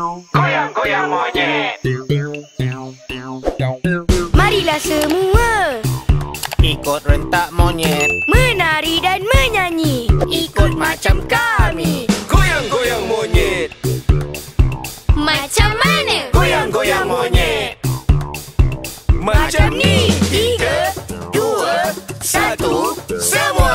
Goyang goyang monyet. Marilah semua ikut rentak monyet, menari dan menyanyi, ikut macam kami. Goyang goyang monyet. Macam mana? Goyang goyang monyet. Macam ni. 3, 2, 1, semua.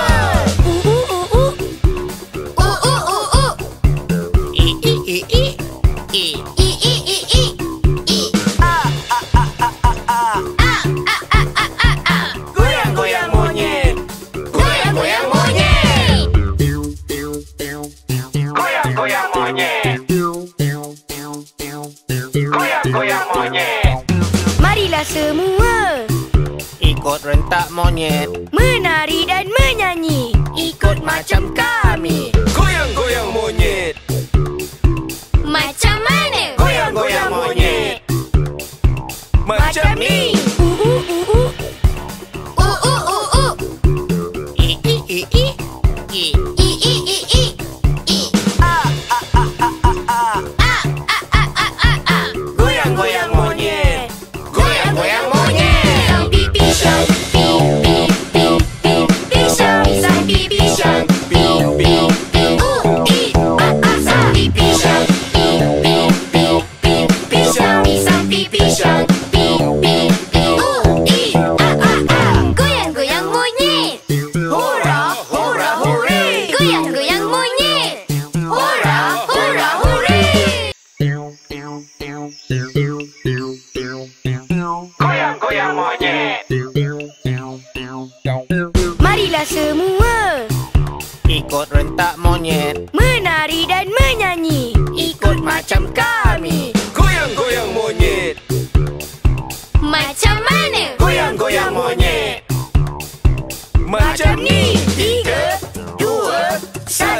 Goyang monyet. Marilah semua ikut rentak monyet, menari dan menyanyi, ikut macam kami. Goyang goyang monyet. Macam mana? Goyang goyang monyet. Macam ni. Goyang goyang monyet. Marilah semua ikut rentak monyet, menari dan menyanyi, ikut macam kami. Goyang goyang monyet. Macam mana? Goyang goyang monyet. Macam ni. 3, 2, 1,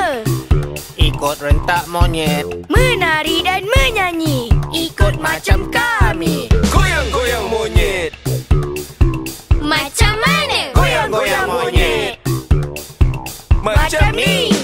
ikut rentak monyet, menari dan menyanyi, ikut macam kami. Goyang goyang monyet. Macam mana? Goyang goyang monyet. Macam ni. Goyang goyang monyet.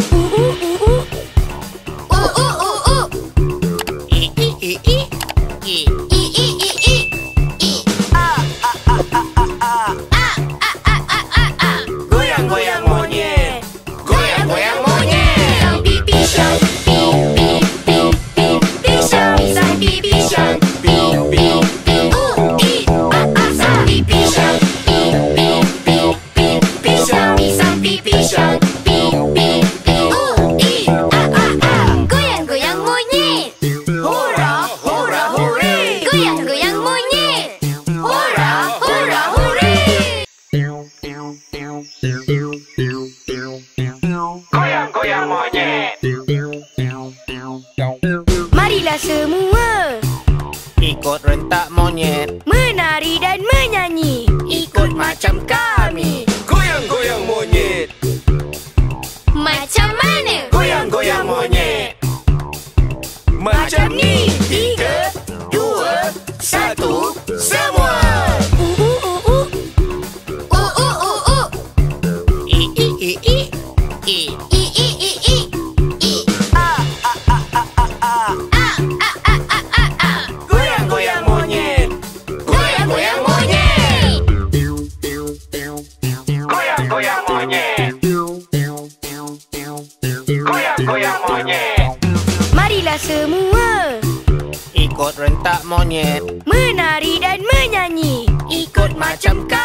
Marilah semua ikut rentak monyet, menari dan menyanyi, ikut macam kami. Goyang goyang monyet. Macam mana? Goyang goyang monyet. Macam ni. 3, 2, 1, semua. Goyang monyet. Marilah semua ikut rentak monyet, menari dan menyanyi, ikut macam kami.